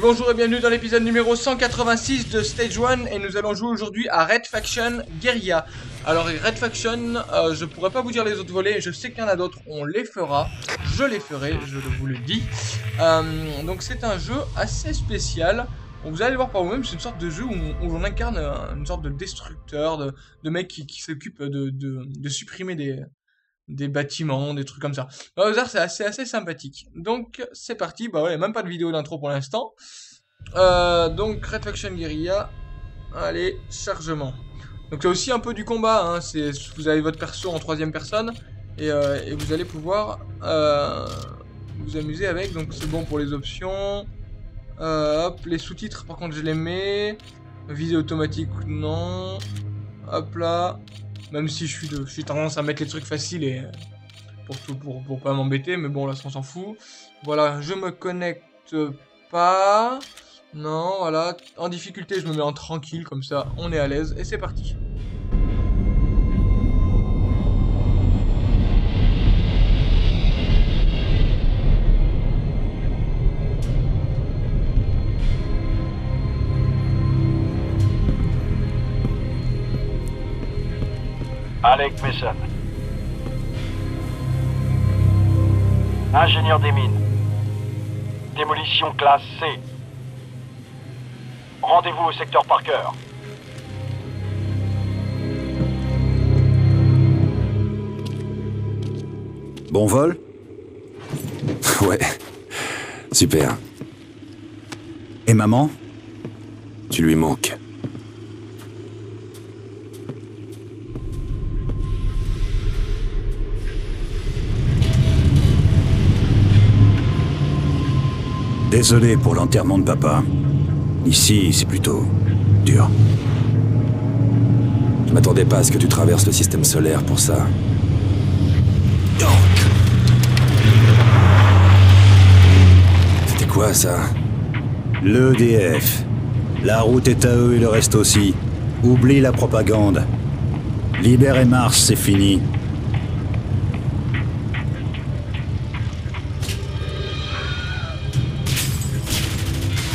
bonjour et bienvenue dans l'épisode numéro 186 de Stage One, et nous allons jouer aujourd'hui à Red Faction Guerrilla. Alors Red Faction, je pourrais pas vous dire les autres volets, je sais qu'il y en a d'autres, on les fera, je les ferai, je vous le dis. Donc c'est un jeu assez spécial, vous allez voir par vous-même, c'est une sorte de jeu où on incarne une sorte de destructeur, de mec qui s'occupe de supprimer des bâtiments, des trucs comme ça. Au hasard, c'est assez sympathique. Donc, c'est parti. Bah ouais, même pas de vidéo d'intro pour l'instant. Donc, Red Faction Guerrilla. Allez, chargement. Donc, c'est aussi un peu du combat. Hein. Vous avez votre perso en troisième personne. Et vous allez pouvoir vous amuser avec. Donc, c'est bon pour les options. Hop, les sous-titres, par contre, je les mets. Visée automatique, non. Hop là. Même si je suis tendance à mettre les trucs faciles et pour pas m'embêter, mais bon là on s'en fout. Voilà, je me connecte pas. Non, voilà, en difficulté je me mets en tranquille, comme ça on est à l'aise et c'est parti. Alec Mason, ingénieur des mines, démolition classe C. Rendez-vous au secteur Parker. Bon vol? Ouais, super. Et maman? Tu lui manques. Désolé pour l'enterrement de papa. Ici, c'est plutôt dur. Je m'attendais pas à ce que tu traverses le système solaire pour ça. C'était quoi, ça? L'EDF. La route est à eux et le reste aussi. Oublie la propagande. Libérer Mars, c'est fini.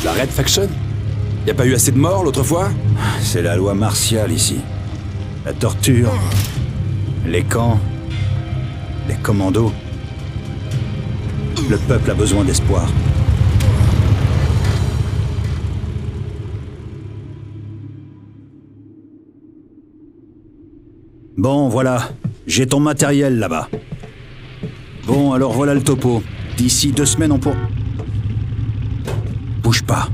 La Red Faction? Y a pas eu assez de morts l'autre fois? C'est la loi martiale ici. La torture, les camps, les commandos. Le peuple a besoin d'espoir. Bon, voilà. J'ai ton matériel là-bas. Bon, alors voilà le topo. D'ici 2 semaines, on pourra... Bouge pas.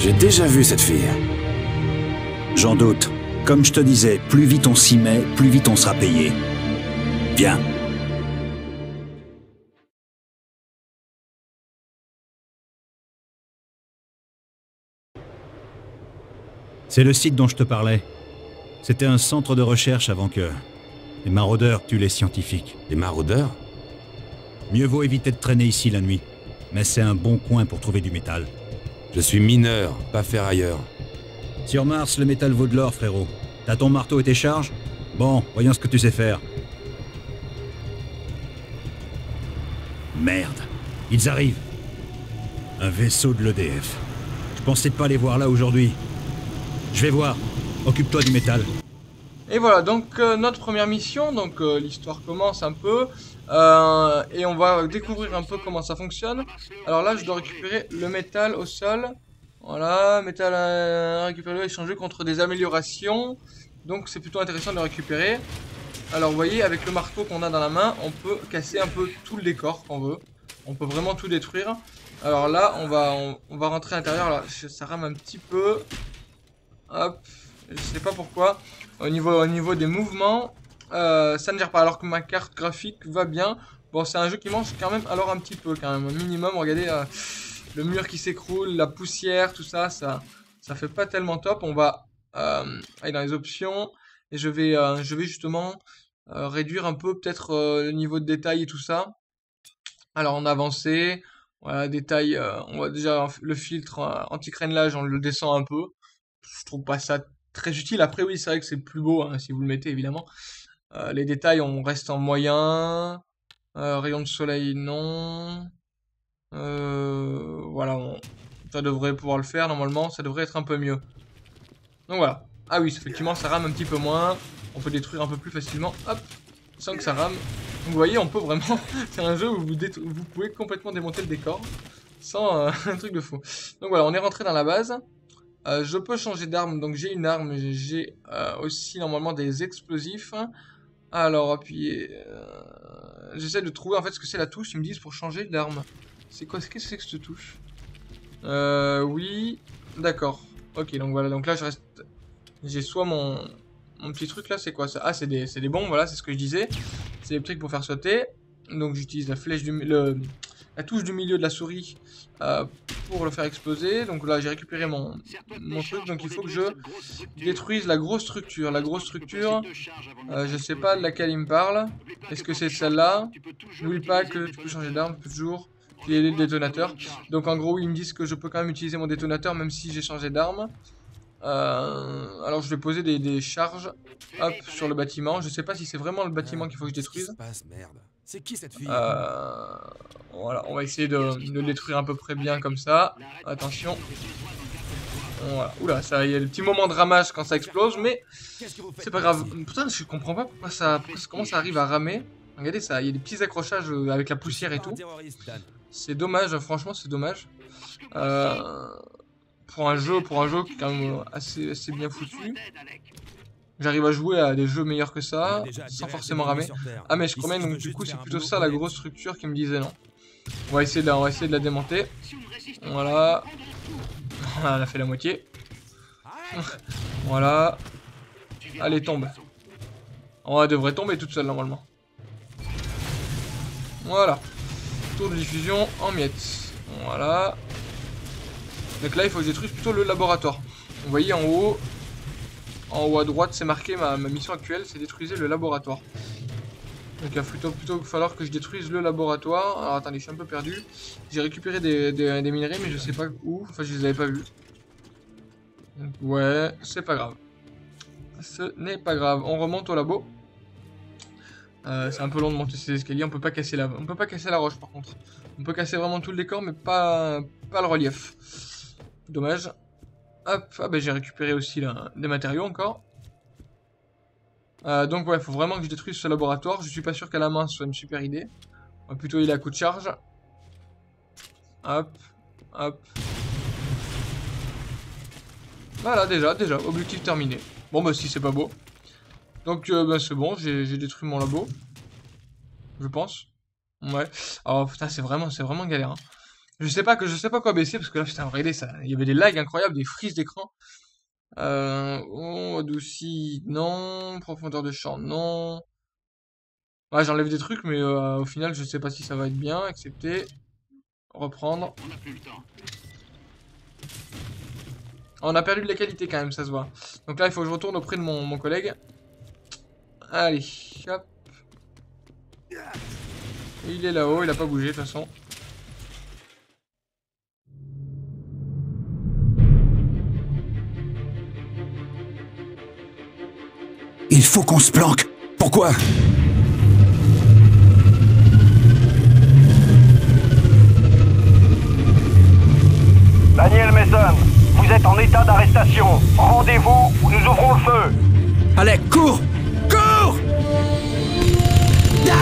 J'ai déjà vu cette fille. J'en doute. Comme je te disais, plus vite on s'y met, plus vite on sera payé. Viens. C'est le site dont je te parlais. C'était un centre de recherche avant que... les maraudeurs tuent les scientifiques. Les maraudeurs? Mieux vaut éviter de traîner ici la nuit. Mais c'est un bon coin pour trouver du métal. Je suis mineur, pas ferrailleur. Sur Mars, le métal vaut de l'or, frérot. T'as ton marteau et tes charges? Bon, voyons ce que tu sais faire. Merde, ils arrivent. Un vaisseau de l'EDF. Je pensais pas les voir là aujourd'hui. Je vais voir. Occupe-toi du métal. Et voilà, donc notre première mission. Donc l'histoire commence un peu. Et on va découvrir un peu comment ça fonctionne. Alors là, je dois récupérer le métal au sol. Voilà, métal à récupérer, échanger contre des améliorations. Donc c'est plutôt intéressant de le récupérer. Alors vous voyez, avec le marteau qu'on a dans la main, on peut casser un peu tout le décor qu'on veut. On peut vraiment tout détruire. Alors là, on va rentrer à l'intérieur. Là, ça rame un petit peu. Hop, je sais pas pourquoi. Au niveau des mouvements, ça ne gère pas, alors que ma carte graphique va bien. Bon, c'est un jeu qui mange quand même, alors un petit peu quand même, un minimum. Regardez, le mur qui s'écroule, la poussière, tout ça, ça fait pas tellement top. On va aller dans les options, et je vais justement réduire un peu peut-être le niveau de détail et tout ça. Alors en avancée, voilà, détail, on voit déjà le filtre anti-crénelage, on le descend un peu. Je trouve pas ça très utile. Après oui, c'est vrai que c'est plus beau hein, si vous le mettez évidemment. Les détails, on reste en moyen. Rayon de soleil, non. Voilà, ça devrait pouvoir le faire normalement. Ça devrait être un peu mieux. Donc voilà. Ah oui, effectivement, ça rame un petit peu moins. On peut détruire un peu plus facilement. Hop, sans que ça rame. Donc vous voyez, on peut vraiment. C'est un jeu où vous pouvez complètement démonter le décor sans un truc de fou. Donc voilà, on est rentré dans la base. Je peux changer d'arme, donc j'ai une arme, j'ai aussi normalement des explosifs. Alors appuyez, j'essaie de trouver en fait ce que c'est la touche, ils me disent pour changer d'arme. C'est quoi, qu'est-ce que c'est que cette touche? Oui, d'accord. Ok, donc voilà, donc là je reste, j'ai soit mon petit truc là, c'est quoi ça? Ah, c'est des bombes, voilà, c'est ce que je disais. C'est des trucs pour faire sauter. Donc j'utilise la flèche la touche du milieu de la souris pour le faire exploser. Donc là j'ai récupéré mon truc, donc il faut que je détruise la grosse structure. La grosse structure, je sais pas de laquelle il me parle. Est-ce que c'est celle-là? N'oublie pas que tu peux changer d'arme, tu peux toujours utiliser le détonateur. Donc en gros ils me disent que je peux quand même utiliser mon détonateur même si j'ai changé d'arme. Alors je vais poser des charges hop, sur le bâtiment. Je sais pas si c'est vraiment le bâtiment qu'il faut que je détruise. C'est qui cette fille? Voilà, on va essayer de le détruire à peu près bien comme ça. Attention. Voilà. Oula, ça, il y a le petit moment de ramage quand ça explose, mais c'est pas grave. Putain, je comprends pas comment ça arrive à ramer. Regardez ça, il y a des petits accrochages avec la poussière et tout. C'est dommage, franchement, c'est dommage. Pour un jeu qui est quand même assez bien foutu. J'arrive à jouer à des jeux meilleurs que ça, sans forcément ramer. Ah mais je promène, donc du coup c'est plutôt ça la grosse structure qui me disait non. On va essayer de la démonter. Voilà. Elle a fait la moitié. Voilà. Allez, tombe. Oh, elle devrait tomber toute seule normalement. Voilà. Tour de diffusion en miettes. Voilà. Donc là il faut que je détruise plutôt le laboratoire. Vous voyez en haut... En haut à droite, c'est marqué ma mission actuelle, c'est détruire le laboratoire. Donc il va plutôt falloir que je détruise le laboratoire. Alors attendez, je suis un peu perdu. J'ai récupéré des minerais, mais je sais pas où. Enfin, je les avais pas vus. Donc, ouais, c'est pas grave. Ce n'est pas grave. On remonte au labo. C'est un peu long de monter ces escaliers. On peut pas casser la roche, par contre. On peut casser vraiment tout le décor, mais pas le relief. Dommage. Hop, ah bah j'ai récupéré aussi là, des matériaux encore. Donc ouais, faut vraiment que je détruise ce laboratoire. Je suis pas sûr qu'à la main ce soit une super idée. On va plutôt y aller à coup de charge. Hop, hop. Voilà, déjà, objectif terminé. Bon bah si, c'est pas beau. Donc bah, c'est bon, j'ai détruit mon labo. Je pense. Ouais. Alors putain, c'est vraiment galère, hein. Je sais pas quoi baisser parce que là putain regardez ça, il y avait des lags incroyables, des frises d'écran. On adoucit, non, profondeur de champ, non. Ouais, j'enlève des trucs mais au final je sais pas si ça va être bien, accepter, reprendre. On a perdu de la qualité quand même, ça se voit. Donc là il faut que je retourne auprès de mon collègue. Allez, hop. Il est là-haut, il a pas bougé de toute façon. Il faut qu'on se planque. Pourquoi? Daniel Mason, vous êtes en état d'arrestation. Rendez-vous ou nous ouvrons le feu. Allez, cours! Cours! Dan!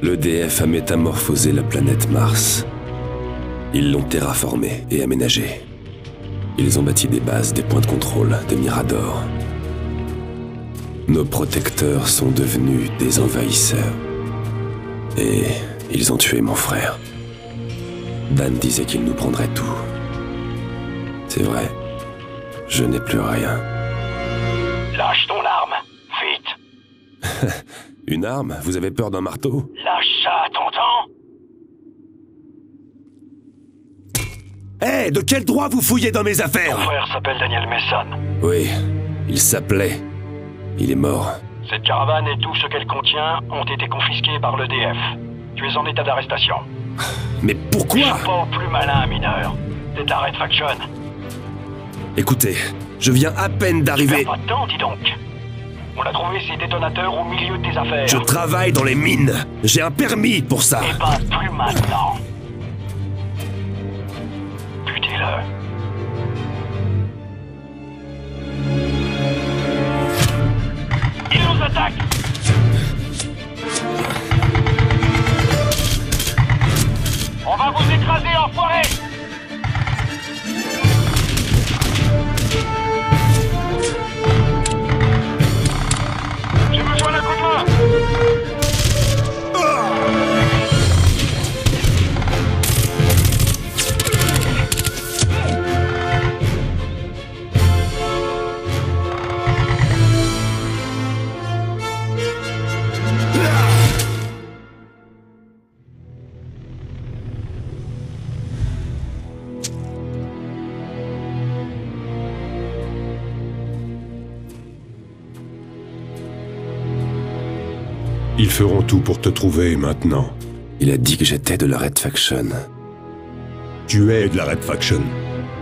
L'EDF a métamorphosé la planète Mars. Ils l'ont terraformée et aménagée. Ils ont bâti des bases, des points de contrôle, des miradors. Nos protecteurs sont devenus des envahisseurs. Et ils ont tué mon frère. Dan disait qu'il nous prendrait tout. C'est vrai, je n'ai plus rien. Lâche ton arme, vite. Une arme? Vous avez peur d'un marteau? Lâche ça, t'entends? Hé, de quel droit vous fouillez dans mes affaires? Mon frère s'appelle Daniel Mason. Oui, il s'appelait. Il est mort. Cette caravane et tout ce qu'elle contient ont été confisqués par l'EDF. Tu es en état d'arrestation. Mais pourquoi? Je suis pas au plus malin, mineur. T'es de la Red Faction. Écoutez, je viens à peine d'arriver... Pas de temps, dis donc. On a trouvé ces détonateurs au milieu de tes affaires. Je travaille dans les mines. J'ai un permis pour ça. Et pas plus maintenant. Butez-le. On va vous écraser, enfoiré! J'ai besoin d'un coup de main! Ils feront tout pour te trouver, maintenant. Il a dit que j'étais de la Red Faction. Tu es de la Red Faction.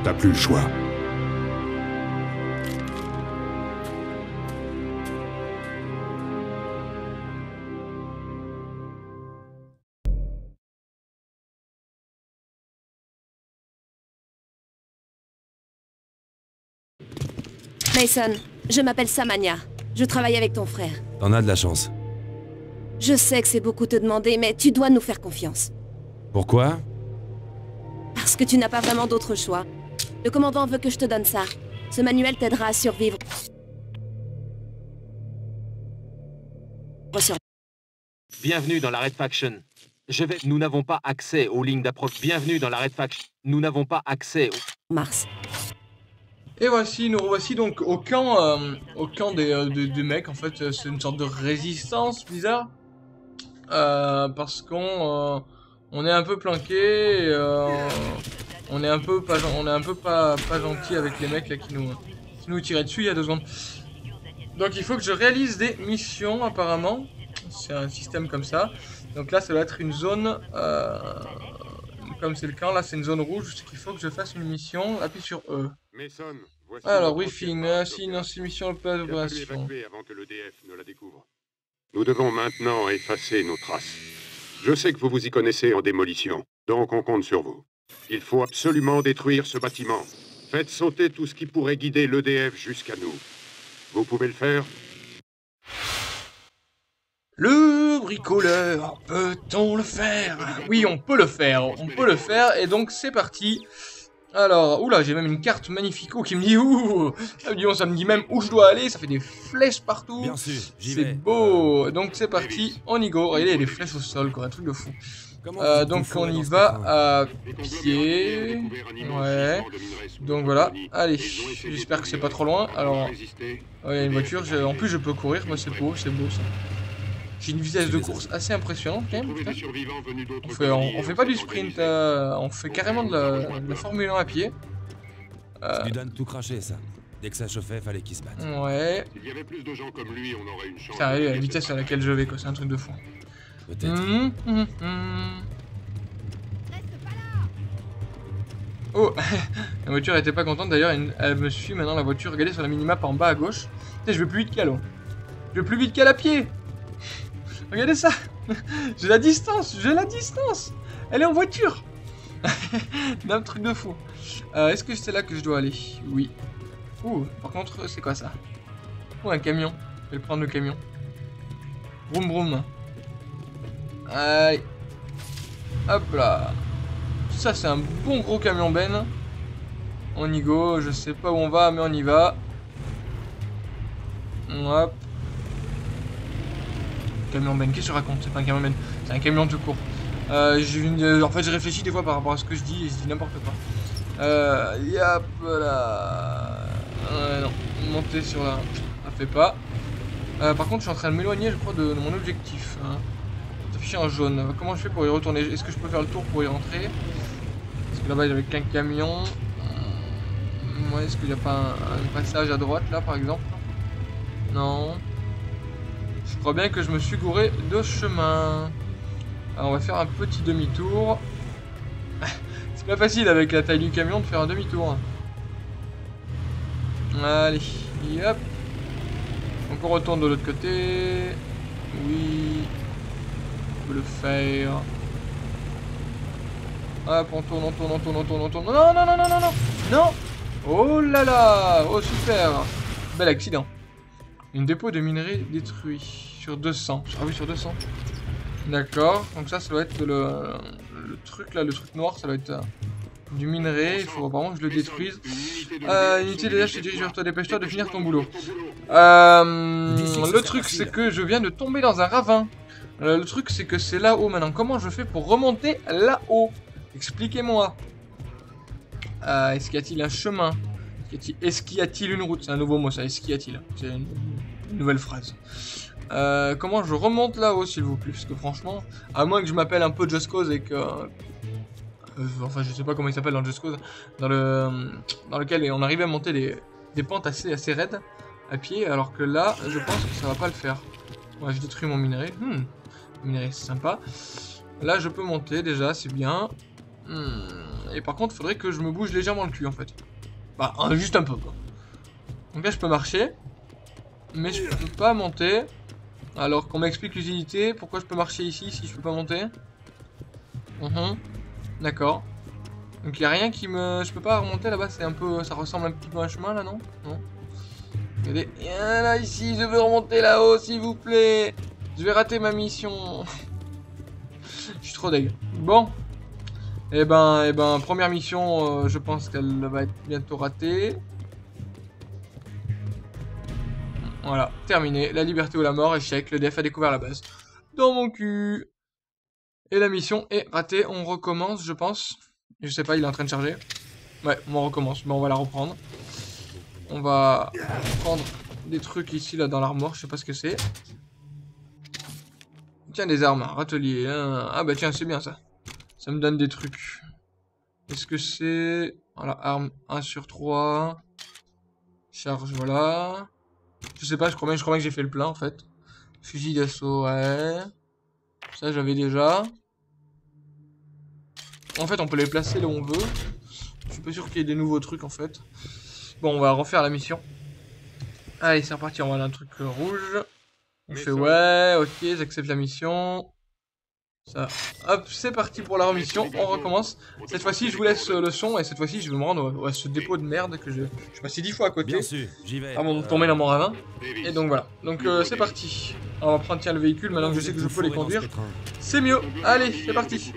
T'as plus le choix. Mason, je m'appelle Samanya. Je travaille avec ton frère. T'en as de la chance. Je sais que c'est beaucoup te demander, mais tu dois nous faire confiance. Pourquoi? Parce que tu n'as pas vraiment d'autre choix. Le commandant veut que je te donne ça. Ce manuel t'aidera à survivre. Bienvenue dans la Red Faction. Nous n'avons pas accès aux lignes d'approche. Bienvenue dans la Red Faction. Nous n'avons pas accès au... Mars. Et voici, nous revoici donc au camp des mecs. En fait, c'est une sorte de résistance bizarre. Parce qu'on on est un peu planqué, on est un peu pas gentil avec les mecs là qui nous tiraient dessus il y a 2 secondes. Donc il faut que je réalise des missions apparemment, c'est un système comme ça. Donc là ça doit être une zone, comme c'est le camp, là c'est une zone rouge, qu'il faut que je fasse une mission, appuie sur E. Alors briefing, c'est une mission d'opération. Avant que l'EDF ne la découvre. Nous devons maintenant effacer nos traces. Je sais que vous vous y connaissez en démolition, donc on compte sur vous. Il faut absolument détruire ce bâtiment. Faites sauter tout ce qui pourrait guider l'EDF jusqu'à nous. Vous pouvez le faire? Le bricoleur, peut-on le faire? Oui, on peut le faire, on peut le faire, et donc c'est parti. Alors, oula, j'ai même une carte magnifico qui me dit où. Ça me dit même où je dois aller, ça fait des flèches partout. Bien sûr, j'y vais. C'est beau. Donc c'est parti, on y go. Regardez, il y a des flèches au sol, quoi, un truc de fou. Donc on y va à pied. Ouais. Donc voilà, allez, j'espère que c'est pas trop loin. Alors, il y a une voiture, en plus je peux courir, moi c'est beau ça. J'ai une vitesse de course assez impressionnante quand même. On fait pas du sprint, on fait carrément de la Formule 1 à pied. Ça lui donne tout craché ça. Dès que ça chauffait, fallait qu'il se batte. Ouais. S'il y avait plus de gens comme lui, on aurait une chance. T'arrives à la vitesse à laquelle je vais, quoi, c'est un truc de fou. Peut-être. Oh, la voiture était pas contente d'ailleurs, elle me suit maintenant la voiture. Regardez sur la minimap en bas à gauche. Putain, je vais plus vite qu'à l'eau. Je vais plus vite qu'à la pied. Regardez ça. J'ai la distance, j'ai la distance. Elle est en voiture. D'un truc de fou. Est-ce que c'est là que je dois aller? Oui. Ouh, par contre, c'est quoi ça? Ouh, un camion. Je vais prendre le camion. Vroom vroom. Aïe. Hop là. Ça, c'est un bon gros camion ben. On y go, je sais pas où on va, mais on y va. Hop. Camion Ben, qu'est-ce que je raconte? C'est pas un camion Ben, c'est un camion tout court. En fait, je réfléchis des fois par rapport à ce que je dis et je dis n'importe quoi. Yap, là. Non, monter sur la. Ça fait pas. Par contre, je suis en train de m'éloigner, je crois, de mon objectif. Hein. C'est affiché en jaune. Comment je fais pour y retourner? Est-ce que je peux faire le tour pour y rentrer? Parce que là-bas, il n'y avait qu'un camion. Ouais, est-ce qu'il n'y a pas un passage à droite, là, par exemple? Non. Je crois bien que je me suis gouré de chemin. Alors, on va faire un petit demi-tour. C'est pas facile avec la taille du camion de faire un demi-tour. Allez, hop. Donc on retourne de l'autre côté. Oui. On peut le faire. Hop, on tourne. Non. Oh là là. Oh super. Bel accident. Une dépôt de minerais détruit. Sur 200. Ah oui, sur 200. D'accord, donc ça doit être le truc là, le truc noir, ça doit être du minerai, il faut apparemment que je le détruise. Unité de l'EDF, je te dirige vers toi, dépêche-toi de finir ton boulot. Le truc c'est que je viens de tomber dans un ravin. Le truc c'est que c'est là-haut maintenant, comment je fais pour remonter là-haut? Expliquez-moi. Est-ce qu'il y a-t-il un chemin? Est-ce qu'il y a-t-il une route? C'est un nouveau mot ça, est-ce qu'il y a-t-il? C'est une nouvelle phrase. Comment je remonte là-haut s'il vous plaît? Parce que franchement, à moins que je m'appelle un peu Just Cause et que... enfin je sais pas comment il s'appelle dans Just Cause, dans lequel on arrivait à monter des pentes assez raides à pied, alors que là je pense que ça va pas le faire. Ouais, je détruis mon minerai. Minerai c'est sympa. Là je peux monter déjà, c'est bien. Et par contre il faudrait que je me bouge légèrement le cul en fait. Bah juste un peu quoi. Donc là je peux marcher, mais je peux pas monter. Alors qu'on m'explique l'utilité, pourquoi je peux marcher ici si je peux pas monter? D'accord. Donc il n'y a rien qui me... Je peux pas remonter là-bas, c'est un peu... Ça ressemble un petit peu à un chemin là, non? Non. Regardez. Là, ici, je veux remonter là-haut, s'il vous plaît. Je vais rater ma mission. Je suis trop deg. Bon. Eh ben, première mission, je pense qu'elle va être bientôt ratée. Voilà, terminé. La liberté ou la mort, échec. Le DF a découvert la base. Dans mon cul. Et la mission est ratée. On recommence, je pense. Je sais pas, il est en train de charger. Ouais, on recommence. Bon, on va la reprendre. On va prendre des trucs ici, là, dans l'armoire. Je sais pas ce que c'est. Tiens, des armes. Râtelier. Hein. Ah bah tiens, c'est bien ça. Ça me donne des trucs. Est-ce que c'est... Voilà, arme 1/3. Charge, voilà. Je sais pas, je crois bien que j'ai fait le plein en fait. Fusil d'assaut, ouais. Ça j'avais déjà. En fait on peut les placer là où on veut. Je suis pas sûr qu'il y ait des nouveaux trucs en fait. Bon on va refaire la mission. Allez c'est reparti, on va aller un truc rouge. On fait ouais, ok, j'accepte la mission. Ça. Hop, c'est parti pour la remission, on recommence. Cette fois-ci, je vous laisse le son et cette fois-ci, je vais me rendre à ce dépôt de merde que je suis passé 10 fois à côté. Bien sûr, j'y vais. Avant de tomber dans mon ravin. Et donc voilà, donc c'est parti. On va prendre tiens le véhicule, maintenant que je sais que je peux les conduire. C'est mieux, allez, c'est parti.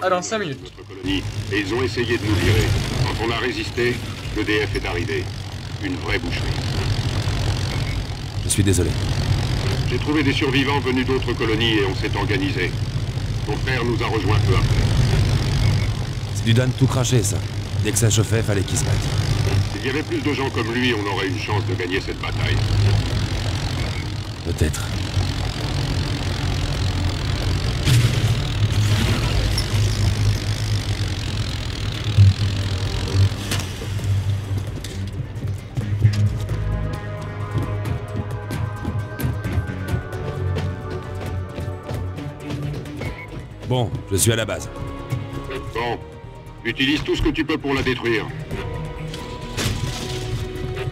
Ah dans 5 minutes. Et ils ont essayé de nous virer. Quand on a résisté, le DF est arrivé. Une vraie boucherie. Je suis désolé. J'ai trouvé des survivants venus d'autres colonies et on s'est organisé. Mon frère nous a rejoints peu après. C'est du Dan tout craché, ça. Dès que ça chauffait, fallait qu'il se batte. S'il y avait plus de gens comme lui, on aurait une chance de gagner cette bataille. Peut-être. Bon, je suis à la base. Bon, utilise tout ce que tu peux pour la détruire.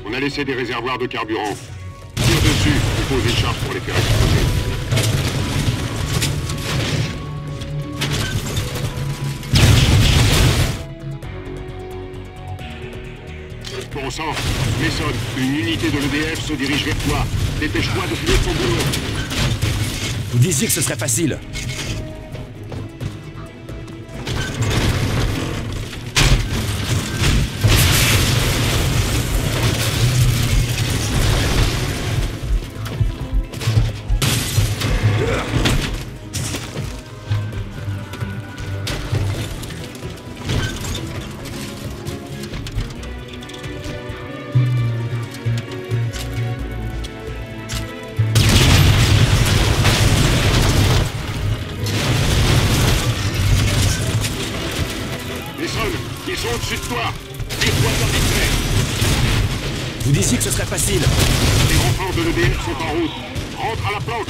On a laissé des réservoirs de carburant. Tire dessus et pose des charges pour les faire exploser. Bon sang, Mason, une unité de l'EDF se dirige vers toi. Dépêche-toi de finir ton boulot. Vous disiez que ce serait facile. au-dessus de toi. Dis-toi sur tes tués. Vous disiez que ce serait facile. Les renforts de l'EDF sont en route. Rentre à la planque.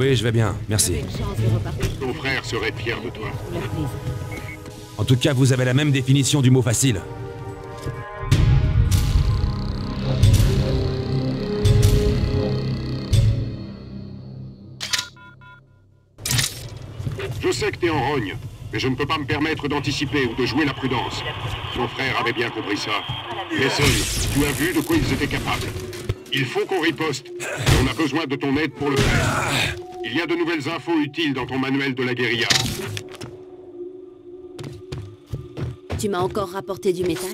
Oui, je vais bien, merci. Ton frère serait fier de toi. En tout cas, vous avez la même définition du mot facile. Je sais que t'es en rogne, mais je ne peux pas me permettre d'anticiper ou de jouer la prudence. Ton frère avait bien compris ça. Mais seul, tu as vu de quoi ils étaient capables. Il faut qu'on riposte. Et on a besoin de ton aide pour le faire. Il y a de nouvelles infos utiles dans ton manuel de la guérilla. Tu m'as encore rapporté du métal?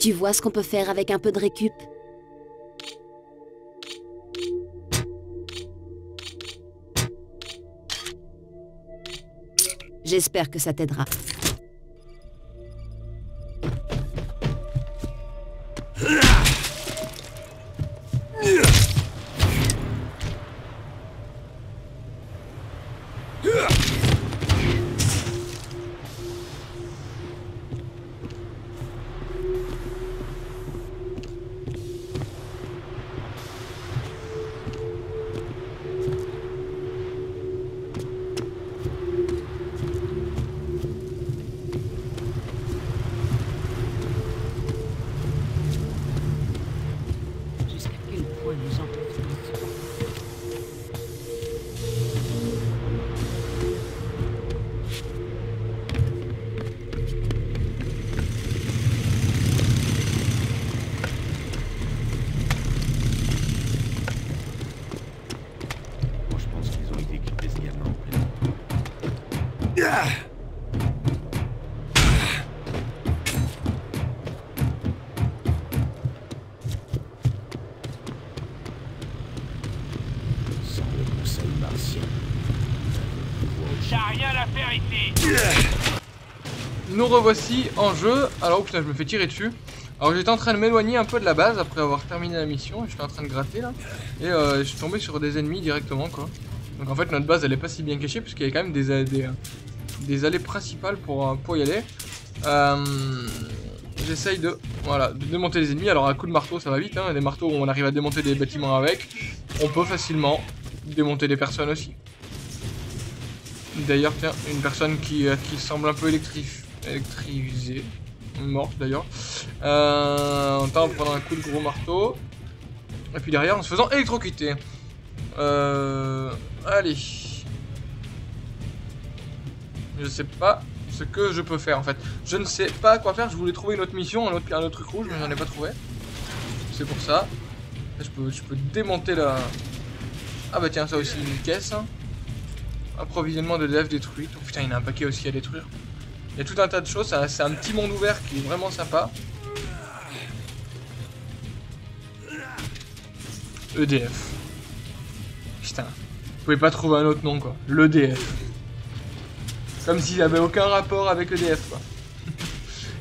Tu vois ce qu'on peut faire avec un peu de récup? J'espère que ça t'aidera. Nous revoici en jeu. Alors putain, je me fais tirer dessus. Alors j'étais en train de m'éloigner un peu de la base après avoir terminé la mission. J'étais en train de gratter là et je suis tombé sur des ennemis directement quoi. Donc en fait notre base elle est pas si bien cachée puisqu'il y a quand même des allées principales pour y aller. J'essaye de démonter les ennemis. Alors à coup de marteau ça va vite hein. Des marteaux on arrive à démonter des bâtiments avec. On peut facilement démonter des personnes aussi. D'ailleurs tiens, une personne qui semble un peu électrisée, morte d'ailleurs, en prenant un coup de gros marteau, et puis derrière en se faisant électrocuter. Allez, je sais pas ce que je peux faire en fait, je ne sais pas quoi faire, je voulais trouver une autre mission, un autre truc rouge, mais j'en ai pas trouvé, c'est pour ça. Je peux démonter la... Ah bah tiens, ça aussi une caisse, hein. Approvisionnement de DF détruit. Oh putain, il y en a un paquet aussi à détruire. Il y a tout un tas de choses. C'est un petit monde ouvert qui est vraiment sympa. EDF. Putain. Vous pouvez pas trouver un autre nom quoi. L'EDF. Comme s'il n'y avait aucun rapport avec EDF quoi.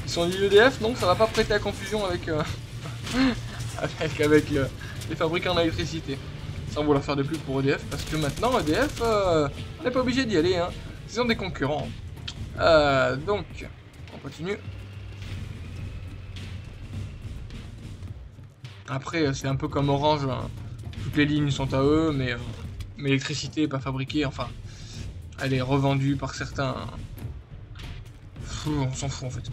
Ils sont dit EDF, donc ça va pas prêter à confusion avec avec les fabricants d'électricité. Ça on va leur faire de plus pour EDF parce que maintenant EDF on n'est pas obligé d'y aller hein. Ils ont des concurrents. Donc on continue. Après c'est un peu comme Orange hein. Toutes les lignes sont à eux mais l'électricité n'est pas fabriquée, enfin elle est revendue par certains fout, on s'en fout en fait.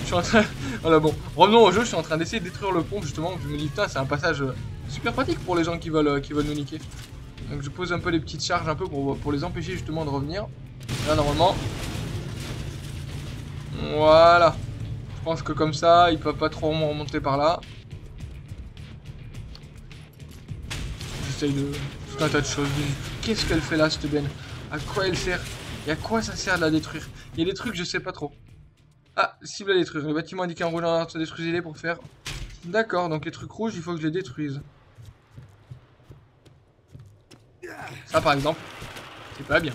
Je suis en train... Voilà, bon, revenons au jeu, je suis en train d'essayer de détruire le pont justement. Je me dis putain, c'est un passage super pratique pour les gens qui veulent nous niquer. Donc je pose un peu les petites charges un peu pour les empêcher justement de revenir. Là normalement... Voilà. Je pense que comme ça, ils peuvent pas trop remonter par là. J'essaye de... tout un tas de choses. Qu'est-ce qu'elle fait là, cette benne? À quoi elle sert? Et à quoi ça sert de la détruire? Il y a des trucs, je sais pas trop. Ah, cible à détruire. Le bâtiment indiqué en rouge en alerte, détruisez-les pour faire... D'accord, donc les trucs rouges, il faut que je les détruise. Ça, par exemple, c'est pas bien.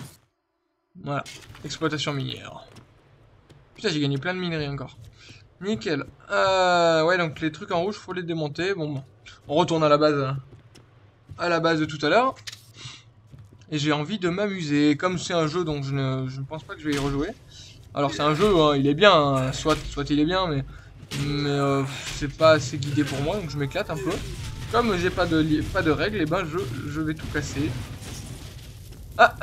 Voilà, exploitation minière. Putain, j'ai gagné plein de mineries encore. Nickel. Ouais, donc les trucs en rouge, faut les démonter. Bon, on retourne à la base de tout à l'heure. Et j'ai envie de m'amuser. Comme c'est un jeu, donc je ne pense pas que je vais y rejouer. Alors c'est un jeu, hein, il est bien, hein, soit il est bien, mais c'est pas assez guidé pour moi, donc je m'éclate un peu. Comme j'ai pas de règles, et ben je vais tout casser. Ah,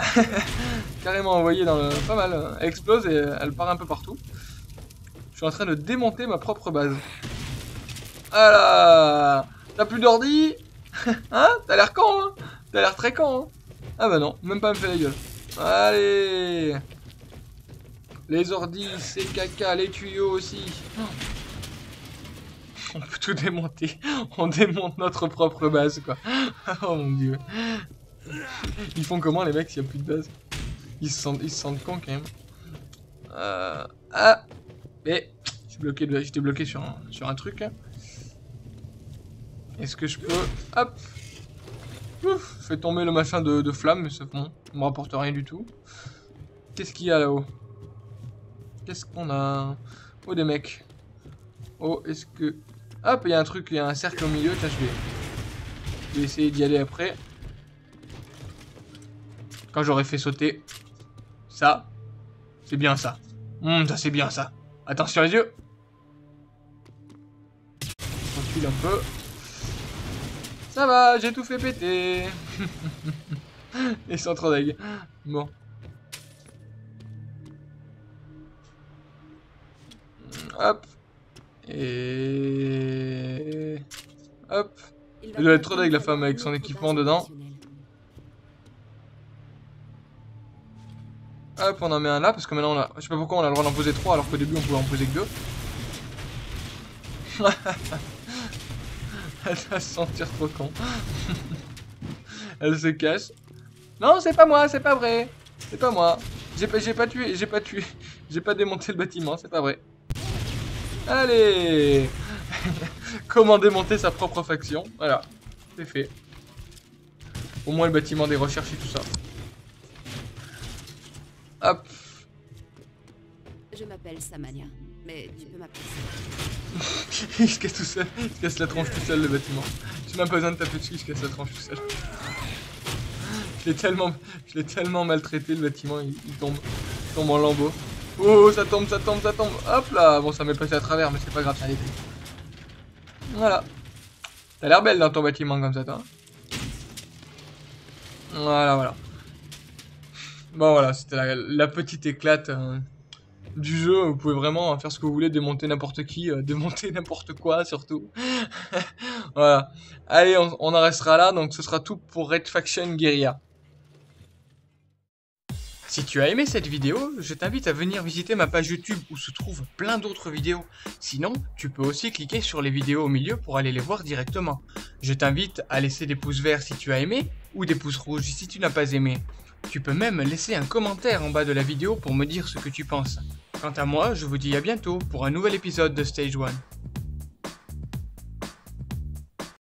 carrément envoyé dans le... Pas mal, elle explose et elle part un peu partout. Je suis en train de démonter ma propre base. Ah là, t'as plus d'ordi? Hein? T'as l'air con, hein? T'as l'air très con, hein? Ah bah non, même pas me fait la gueule. Allez! Les ordis, c'est caca, les tuyaux aussi. On peut tout démonter. On démonte notre propre base, quoi. Oh mon dieu. Ils font comment les mecs s'il n'y a plus de base? Ils se sentent cons quand même. Ah! Mais j'étais bloqué sur un truc. Est-ce que je peux... Hop! Ouf, je fais tomber le machin de flamme, mais ça, bon, me rapporte rien du tout. Qu'est-ce qu'il y a là-haut? Qu'est-ce qu'on a? Oh, des mecs. Oh, est-ce que... Hop, il y a un truc, il y a un cercle au milieu. Tiens, je vais essayer d'y aller après. Quand j'aurai fait sauter ça, c'est bien ça. Ça, c'est bien ça. Attention les yeux. On recule un peu. Ça va, j'ai tout fait péter. Ils sont trop deg. Bon. Hop. Et... Hop. Il doit être trop deg la femme avec son équipement dedans. Hop, on en met un là parce que maintenant on a... Je sais pas pourquoi on a le droit d'en poser 3 alors qu'au début on pouvait en poser que 2. Elle va se sentir trop con. Elle se cache. Non, c'est pas moi, c'est pas vrai. C'est pas moi. J'ai pas tué. J'ai pas démonté le bâtiment, c'est pas vrai. Allez. Comment démonter sa propre faction? Voilà, c'est fait. Au moins le bâtiment des recherches et tout ça. Hop. Je m'appelle Samanya, mais tu peux m'appeler Samanya. Il se casse tout seul, il se casse la tronche tout seul le bâtiment. J'ai même pas besoin de taper dessus, il se casse la tronche tout seul. Je l'ai tellement maltraité le bâtiment, il tombe en lambeaux. Oh, ça tombe. Hop là, bon ça m'est passé à travers mais c'est pas grave, ça a été. Voilà. T'as l'air belle dans ton bâtiment comme ça toi. Voilà. Bon voilà, c'était la petite éclate. Du jeu, vous pouvez vraiment faire ce que vous voulez, démonter n'importe qui, démonter n'importe quoi surtout. Voilà. Allez, on en restera là, donc ce sera tout pour Red Faction Guerrilla. Si tu as aimé cette vidéo, je t'invite à venir visiter ma page YouTube où se trouvent plein d'autres vidéos. Sinon, tu peux aussi cliquer sur les vidéos au milieu pour aller les voir directement. Je t'invite à laisser des pouces verts si tu as aimé ou des pouces rouges si tu n'as pas aimé. Tu peux même laisser un commentaire en bas de la vidéo pour me dire ce que tu penses. Quant à moi, je vous dis à bientôt pour un nouvel épisode de Stage One.